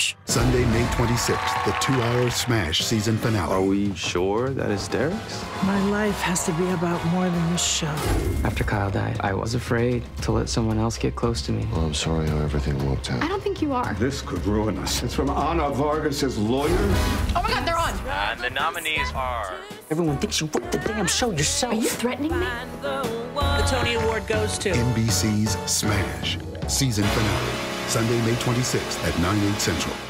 Smash. Sunday, May 26th, the 2-hour Smash season finale. Are we sure that is Derek's? My life has to be about more than this show. After Kyle died, I was afraid to let someone else get close to me. Well, I'm sorry how everything worked out. I don't think you are. This could ruin us. It's from Ana Vargas's lawyer. Oh my God, they're on. And the nominees are... Everyone thinks you whipped the damn show yourself. Are you threatening me? The Tony Award goes to... NBC's Smash season finale. Sunday, May 26th at 9/8 Central.